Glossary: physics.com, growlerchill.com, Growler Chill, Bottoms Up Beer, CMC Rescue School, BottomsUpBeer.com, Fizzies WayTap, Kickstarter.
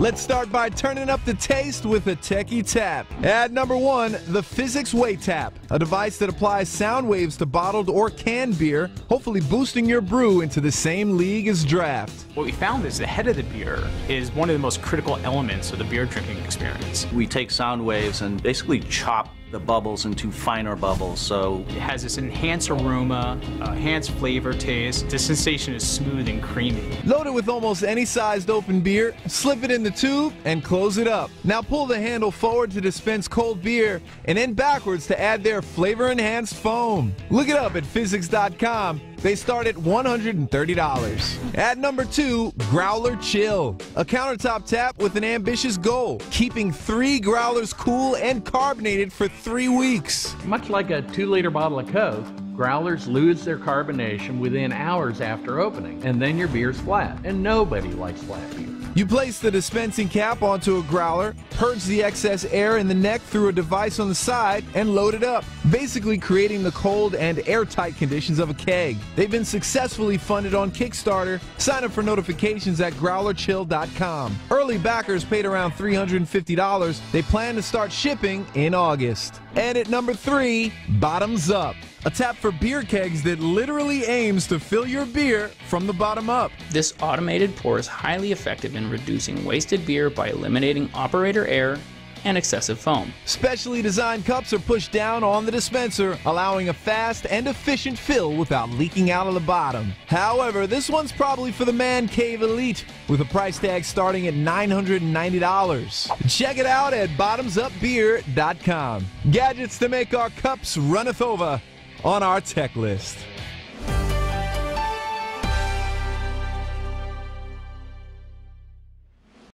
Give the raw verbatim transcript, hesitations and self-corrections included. Let's start by turning up the taste with a techie tap. At number one, the Fizzies WayTap, a device that applies sound waves to bottled or canned beer, hopefully boosting your brew into the same league as draft. What we found is the head of the beer is one of the most critical elements of the beer drinking experience. We take sound waves and basically chop the bubbles into finer bubbles, so it has this enhanced aroma, uh, enhanced flavor taste. The sensation is smooth and creamy. Load it with almost any sized open beer, slip it in the tube, and close it up. Now pull the handle forward to dispense cold beer, and then backwards to add their flavor-enhanced foam. Look it up at physics dot com. They start at one hundred thirty dollars. At number two, Growler Chill, a countertop tap with an ambitious goal, keeping three growlers cool and carbonated for three weeks. Much like a two-liter bottle of Coke, growlers lose their carbonation within hours after opening, and then your beer's flat, and nobody likes flat beer. You place the dispensing cap onto a growler, purge the excess air in the neck through a device on the side, and load it up, basically creating the cold and airtight conditions of a keg. They've been successfully funded on Kickstarter. Sign up for notifications at growler chill dot com. Early backers paid around three hundred fifty dollars. They plan to start shipping in August. And at number three, Bottoms Up, a tap for beer kegs that literally aims to fill your beer from the bottom up. This automated pour is highly effective in reducing wasted beer by eliminating operator error and excessive foam. Specially designed cups are pushed down on the dispenser, allowing a fast and efficient fill without leaking out of the bottom. However, this one's probably for the man cave elite, with a price tag starting at nine hundred ninety dollars. Check it out at Bottoms Up Beer dot com. Gadgets to make our cups runneth over on our tech list.